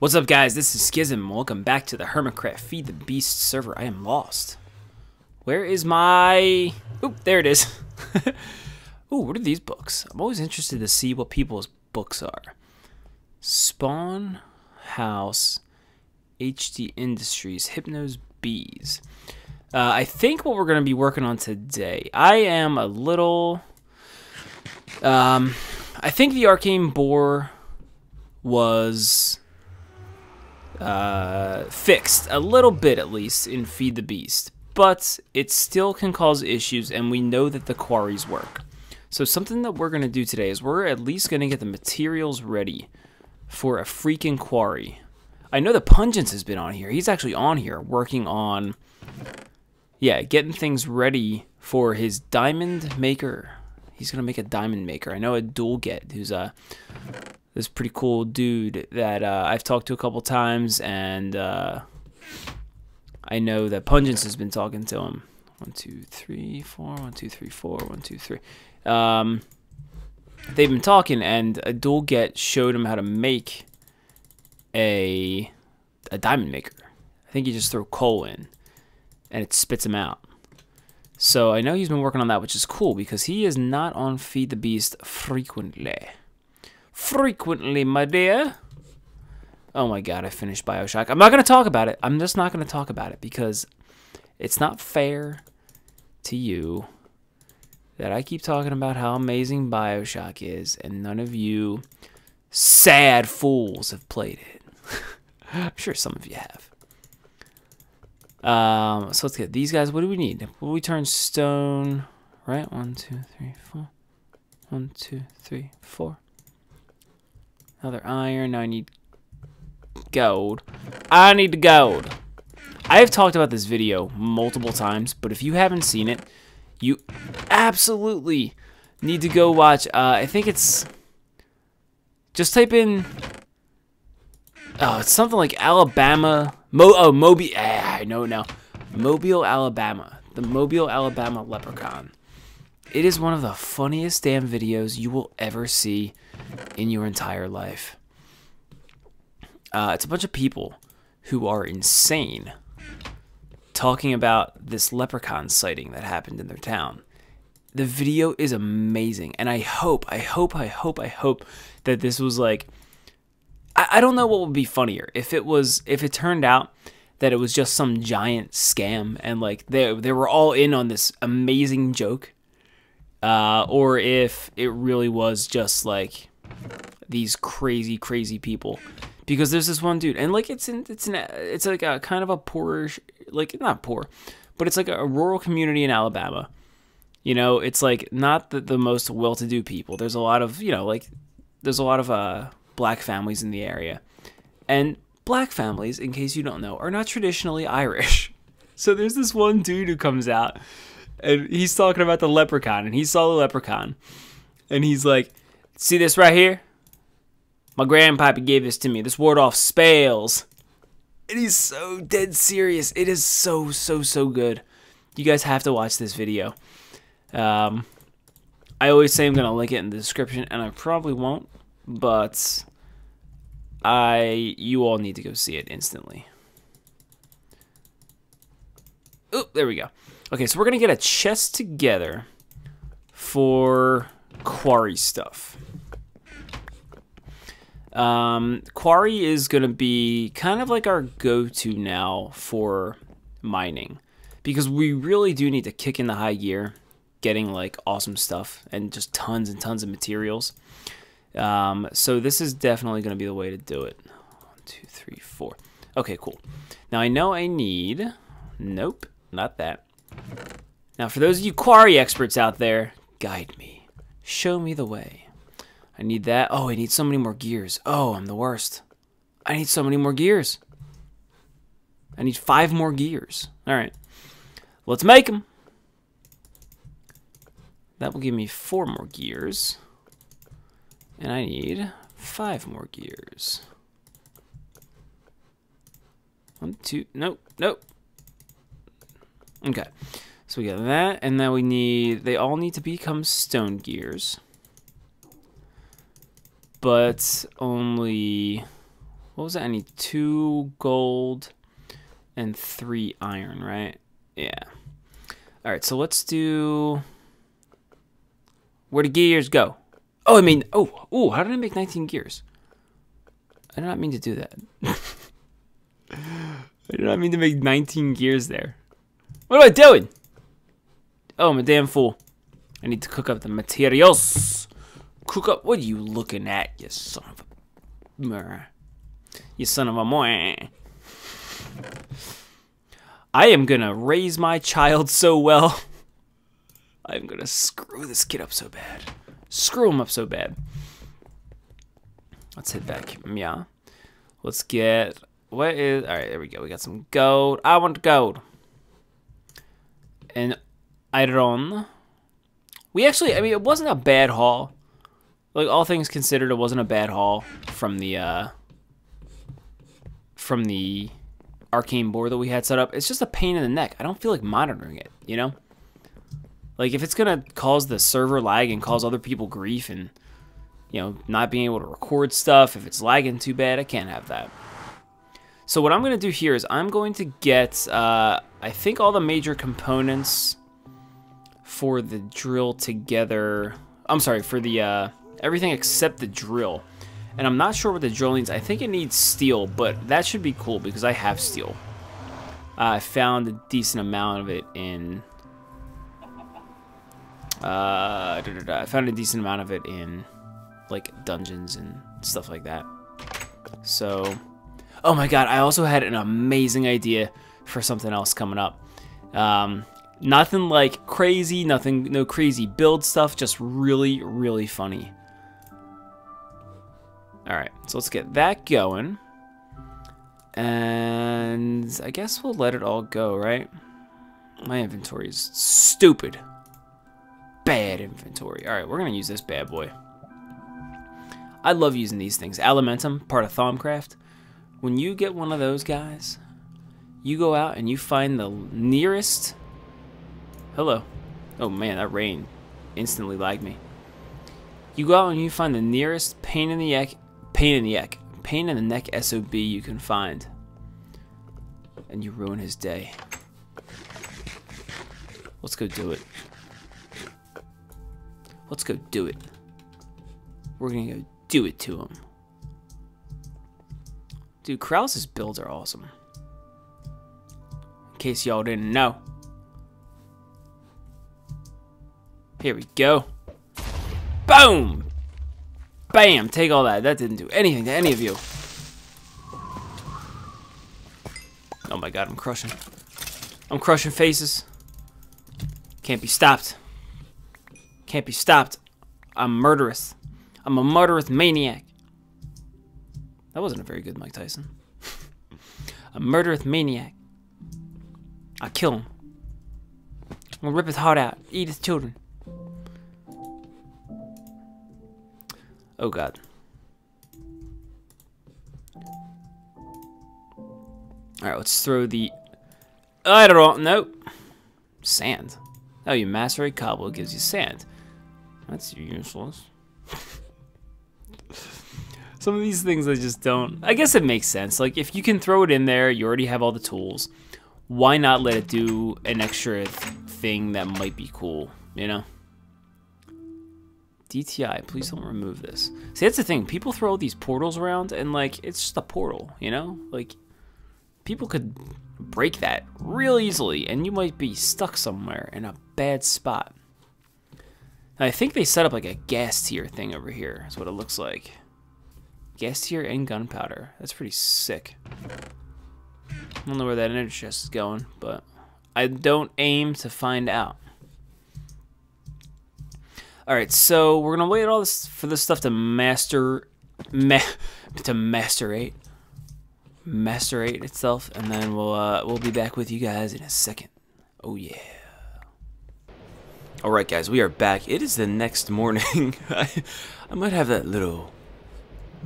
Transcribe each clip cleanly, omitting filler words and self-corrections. What's up, guys? This is Skyzm. Welcome back to the HermitCraft Feed the Beast server. I am lost. Where is my... Oop, there it is. Ooh, what are these books? I'm always interested to see what people's books are. Spawn House, HD Industries, Hypnos Bees. I think what we're going to be working on today... I am a little... I think the Arcane Boar was... fixed a little bit, at least in Feed the Beast, but it still can cause issues, and we know that the quarries work. So something that we're going to do today is we're at least going to get the materials ready for a freaking quarry. I know that Pungence has been on here. He's actually on here working on, yeah, getting things ready for his diamond maker. He's going to make a diamond maker. I know Adoolget, who's a this pretty cool dude that I've talked to a couple times, and I know that Pungence has been talking to him. 1, 2, 3, 4, 1, 2, 3, 4, 1, 2, 3. They've been talking, and Adoolget showed him how to make a diamond maker. I think you just throw coal in, and it spits him out. So I know he's been working on that, which is cool because he is not on Feed the Beast frequently. My dear. Oh my god, I finished Bioshock. I'm not going to talk about it. I'm just not going to talk about it because it's not fair to you that I keep talking about how amazing Bioshock is and none of you sad fools have played it. I'm sure some of you have. So let's get these guys. What do we need? Will we turn stone? Right? 1, 2, 3, 4. 1, 2, 3, 4. Another iron. Now I need gold. I need the gold. I have talked about this video multiple times, but if you haven't seen it, you absolutely need to go watch. I think it's... Just type in... Oh, it's something like Alabama... Moby... Ah, I know it now. Mobile, Alabama. The Mobile, Alabama Leprechaun. It is one of the funniest damn videos you will ever see in your entire life. It's a bunch of people who are insane talking about this leprechaun sighting that happened in their town. The video is amazing, and I hope that this was like... I don't know what would be funnier. If it turned out that it was just some giant scam and like they were all in on this amazing joke. Or if it really was just like these crazy people, because there's this one dude, and like it's like a kind of a poorish, like not poor, but it's like a rural community in Alabama. You know, it's like not the most well-to-do people. There's a lot of, you know, like there's a lot of black families in the area, and black families, in case you don't know, are not traditionally Irish. So there's this one dude who comes out. And he's talking about the leprechaun, and he saw the leprechaun. And he's like, see this right here? My grandpappy gave this to me. This ward off spells. And he's so dead serious. It is so good. You guys have to watch this video. I always say I'm going to link it in the description, and I probably won't. But you all need to go see it instantly. Oop, there we go. Okay, so we're going to get a chest together for quarry stuff. Quarry is going to be kind of like our go-to now for mining, because we really do need to kick in the high gear, getting like awesome stuff and just tons and tons of materials. So this is definitely going to be the way to do it. 1, 2, 3, 4. Okay, cool. Now I know I need... Nope, not that. Now, for those of you quarry experts out there, guide me. Show me the way. I need that. Oh, I need so many more gears. Oh, I'm the worst. I need so many more gears. I need 5 more gears. All right. Let's make them. That will give me 4 more gears. And I need 5 more gears. 1, 2, nope, nope. Okay, so we got that, and now we need, they all need to become stone gears, but only What was that? I need 2 gold and 3 iron, right? Yeah. All right, so let's do... Where do gears go? Oh, I mean... Oh, ooh, how did I make 19 gears? I did not mean to do that. I did not mean to make 19 gears there. What am I doing? Oh, I'm a damn fool. I need to cook up the materials. Cook up... What are you looking at, you son of a... You son of a... I am gonna raise my child so well. I'm gonna screw this kid up so bad. Screw him up so bad. Let's head back. Yeah. Let's get... What is... Alright, there we go. We got some gold. I want gold. And iron. We actually... I mean, it wasn't a bad haul. Like, all things considered, it wasn't a bad haul from the Arcane Boar that we had set up. It's just a pain in the neck. I don't feel like monitoring it, you know? Like, if it's gonna cause the server lag and cause other people grief and, you know, not being able to record stuff, if it's lagging too bad, I can't have that. So what I'm gonna do here is I'm going to get, I think all the major components for the drill together. I'm sorry, for the, everything except the drill. And I'm not sure what the drill needs. I think it needs steel, but that should be cool because I have steel. I found a decent amount of it in... I found a decent amount of it in, like, dungeons and stuff like that. So... Oh my god, I also had an amazing idea for something else coming up. Nothing like crazy, no crazy build stuff, just really, really funny. Alright, so let's get that going. And I guess we'll let it all go, right? My inventory is stupid. Bad inventory. Alright, we're going to use this bad boy. I love using these things. Alumentum, part of Thaumcraft. When you get one of those guys, you go out and you find the nearest... Hello. Oh man, that rain instantly lagged me. You go out and you find the nearest pain in the neck SOB you can find, and you ruin his day. Let's go do it. Let's go do it. We're gonna go do it to him. Dude, Kraus's builds are awesome. In case y'all didn't know. Here we go. Boom! Bam! Take all that. That didn't do anything to any of you. Oh my god, I'm crushing. I'm crushing faces. Can't be stopped. Can't be stopped. I'm murderous. I'm a murderous maniac. That wasn't a very good Mike Tyson. A murderous maniac. I kill him. I'm gonna rip his heart out. Eat his children. Oh god. Alright, let's throw the... I don't know. Nope. Sand. Oh, you macerate cobble, it gives you sand. That's useless. Some of these things I just don't... I guess it makes sense. Like, if you can throw it in there, you already have all the tools. Why not let it do an extra thing that might be cool, you know? DTI, please don't remove this. See, that's the thing. People throw these portals around, and, like, it's just a portal, you know? Like, people could break that real easily, and you might be stuck somewhere in a bad spot. Now, I think they set up, like, a gas tier thing over here is what it looks like. Gas tier and gunpowder. That's pretty sick. I don't know where that energy chest is going, but I don't aim to find out. Alright, so we're going to wait all this for this stuff to macerate itself, and then we'll be back with you guys in a second. Oh yeah. Alright guys, we are back. It is the next morning. I might have that little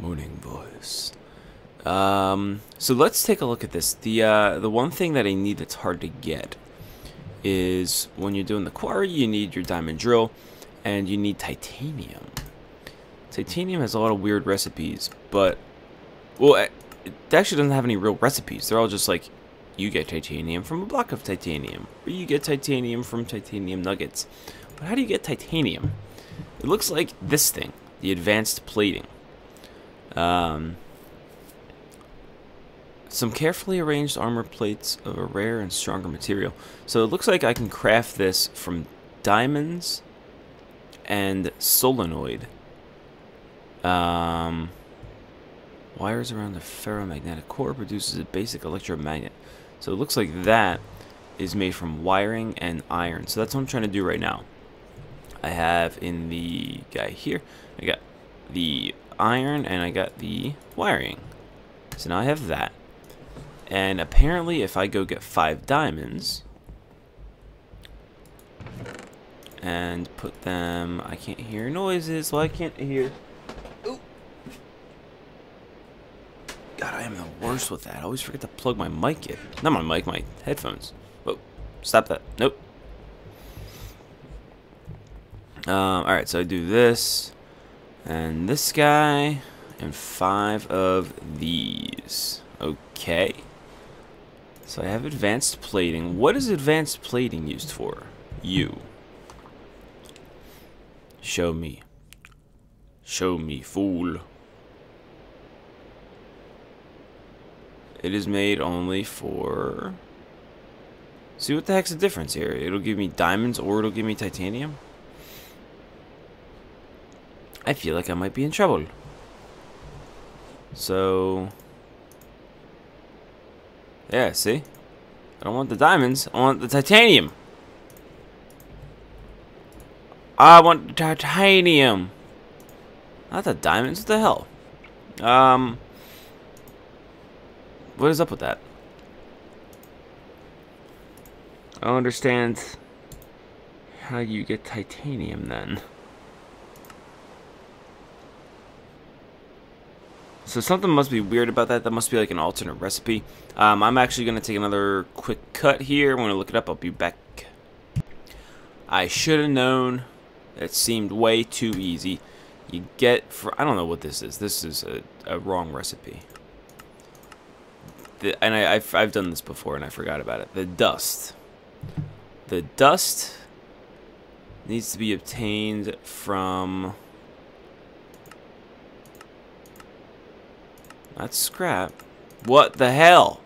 morning voice. So let's take a look at this. The one thing that I need that's hard to get is when you're doing the quarry, you need your diamond drill. And you need titanium. Titanium has a lot of weird recipes, but... Well, it actually doesn't have any real recipes. They're all just like, you get titanium from a block of titanium, or you get titanium from titanium nuggets. But how do you get titanium? It looks like this thing, the advanced plating. Some carefully arranged armor plates of a rare and stronger material. So it looks like I can craft this from diamonds and solenoid. Wires around the ferromagnetic core produces a basic electromagnet. So it looks like that is made from wiring and iron. So that's what I'm trying to do right now. I have in the guy here, I got the iron and I got the wiring. So now I have that. And apparently if I go get 5 diamonds and put them, I can't hear noises, so I can't hear. Ooh. God, I am the worst with that. I always forget to plug my mic in. Not my mic, my headphones. Whoa, stop that. Nope. Alright, so I do this and this guy and 5 of these. Okay. So I have advanced plating. What is advanced plating used for? You. Show me. Show me, fool. It is made only for... See, what the heck's the difference here? It'll give me diamonds or it'll give me titanium? I feel like I might be in trouble. So... yeah, see? I don't want the diamonds. I want the titanium. I want the titanium. Not the diamonds. What the hell? What is up with that? I don't understand how you get titanium then. So something must be weird about that. That must be like an alternate recipe. I'm actually going to take another quick cut here. I'm going to look it up. I'll be back. I should have known. It seemed way too easy. You get... for I don't know what this is. This is a wrong recipe. And I've done this before and I forgot about it. The dust. The dust needs to be obtained from... that's scrap. What the hell?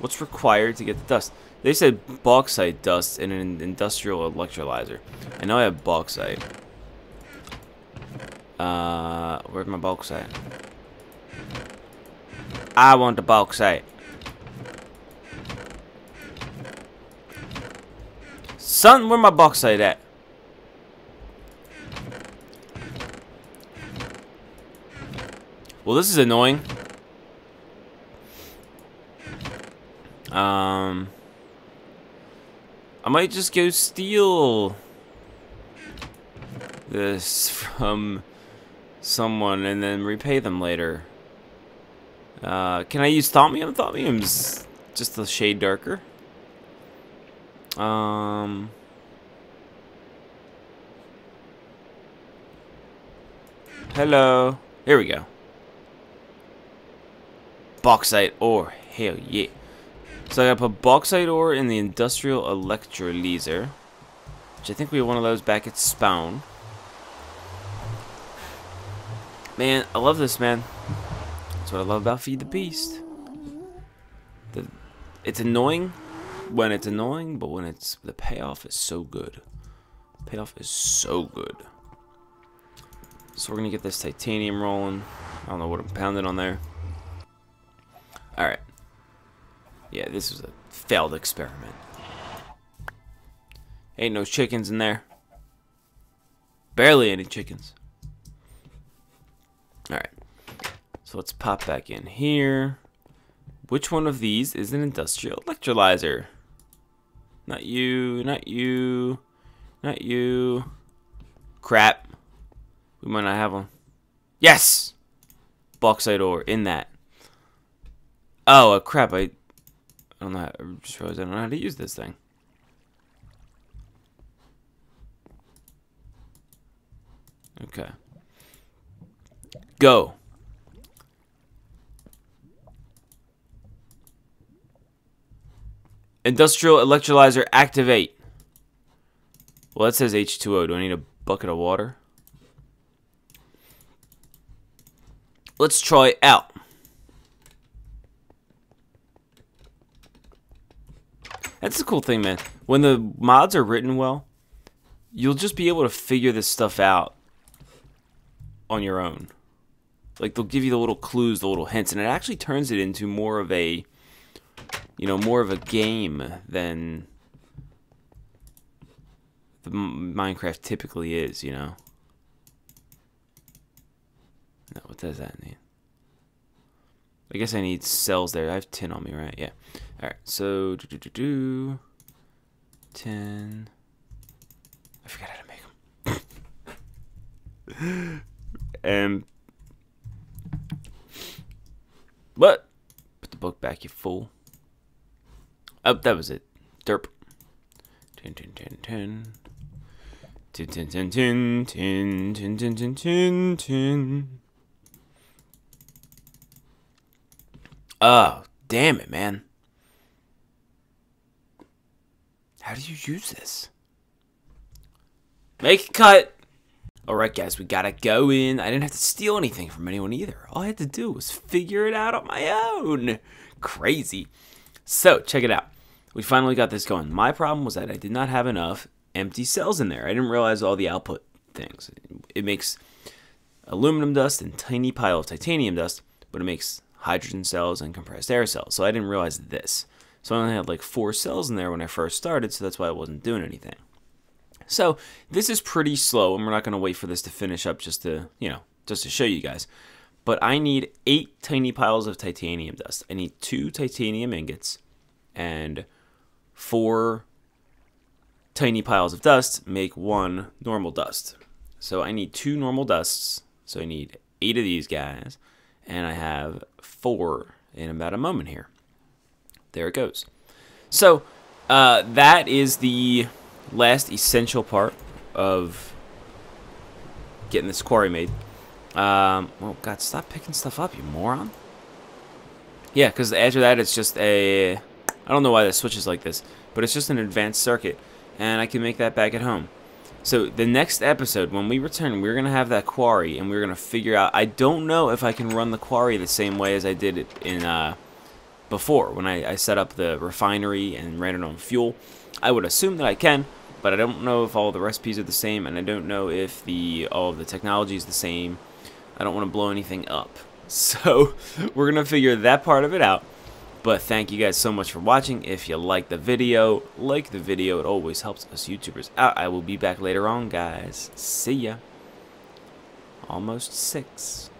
What's required to get the dust? They said bauxite dust in an industrial electrolyzer. I know I have bauxite. Where's my bauxite? I want the bauxite. Son, where my bauxite at? Well, this is annoying. I might just go steal this from someone and then repay them later. Can I use Thaumium? Thaumium's just a shade darker. Hello. Here we go. Bauxite ore, hell yeah. So I gotta put bauxite ore in the industrial electrolyzer, which I think we have one of those back at spawn. Man, I love this, man. That's what I love about Feed the Beast. It's annoying when it's annoying, but when it's the payoff is so good. The payoff is so good. So we're gonna get this titanium rolling. I don't know what I'm pounding on there. Alright. Yeah, this was a failed experiment. Ain't no chickens in there. Barely any chickens. Alright. So let's pop back in here. Which one of these is an industrial electrolyzer? Not you, not you, not you. Crap. We might not have one. Yes! Bauxite ore in that. Oh, crap, I don't know how, I just realized I don't know how to use this thing. Okay. Go. Industrial electrolyzer activate. Well, that says H2O. Do I need a bucket of water? Let's try it out. That's the cool thing, man. When the mods are written well, you'll just be able to figure this stuff out on your own. Like, they'll give you the little clues, the little hints, and it actually turns it into more of a, you know, more of a game than the Minecraft typically is, you know. No, what does that mean? I guess I need cells there. I have 10 on me, right? Yeah. All right. So, 10. I forgot how to make them. What? Put the book back, you fool. Oh, that was it. Derp. 10. 10. Oh, damn it, man. How do you use this? Make a cut. Alright, guys, we gotta go in. I didn't have to steal anything from anyone either. All I had to do was figure it out on my own. Crazy. So, check it out. We finally got this going. My problem was that I did not have enough empty cells in there. I didn't realize all the output things. It makes aluminum dust and tiny pile of titanium dust, but it makes hydrogen cells and compressed air cells. So I didn't realize this. So I only had like 4 cells in there when I first started, so that's why I wasn't doing anything. So this is pretty slow, and we're not going to wait for this to finish up just to, you know, just to show you guys. But I need 8 tiny piles of titanium dust. I need 2 titanium ingots and 4 tiny piles of dust make 1 normal dust. So I need 2 normal dusts. So I need 8 of these guys, and I have 4 in about a moment here. There it goes. So that is the last essential part of getting this quarry made. Oh God, stop picking stuff up, you moron. Yeah, because after that it's just a... I don't know why the switch is like this, but it's just an advanced circuit, and I can make that back at home. So the next episode, when we return, we're going to have that quarry, and we're going to figure out... I don't know if I can run the quarry the same way as I did it in before, when I set up the refinery and ran it on fuel. I would assume that I can, but I don't know if all the recipes are the same, and I don't know if all of the technology is the same. I don't want to blow anything up. So we're going to figure that part of it out. But thank you guys so much for watching. If you like the video. It always helps us YouTubers out. I will be back later on, guys. See ya. Almost 6.